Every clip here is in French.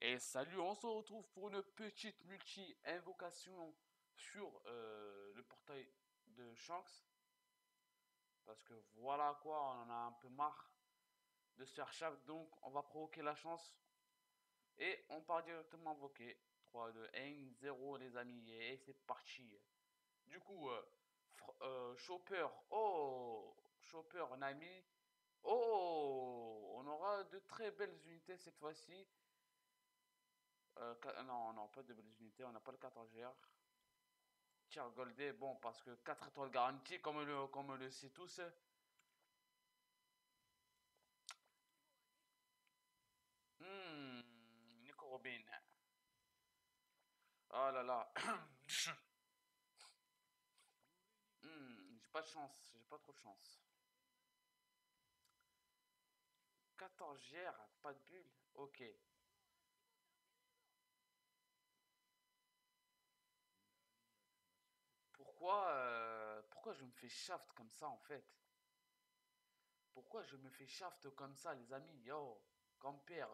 Et salut, on se retrouve pour une petite multi-invocation sur le portail de Shanks. Parce que voilà quoi, on en a un peu marre de se faire chape, donc on va provoquer la chance. Et on part directement invoquer. 3, 2, 1, 0 les amis, et c'est parti. Du coup, Chopper, oh Chopper, Nami, oh on aura de très belles unités cette fois-ci. Non, non, pas de belles unités, on n'a pas le 14GR. Tiers goldé, bon, parce que 4 étoiles garanties, comme on le sait tous. Nico Robin. Oh là là. J'ai pas de chance, j'ai pas trop de chance. 14GR, pas de bulle, ok. Pourquoi je me fais shaft comme ça en fait? Pourquoi je me fais shaft comme ça les amis? Yo, compère.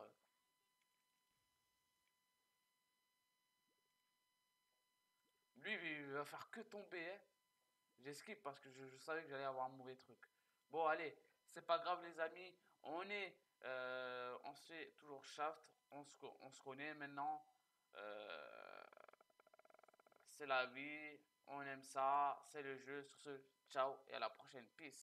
Lui il va faire que tomber hein. J'esquive parce que je savais que j'allais avoir un mauvais truc. Bon allez, c'est pas grave les amis. On se fait toujours shaft. On se connaît maintenant. C'est la vie. On aime ça, c'est le jeu. Sur ce, ciao et à la prochaine. Peace.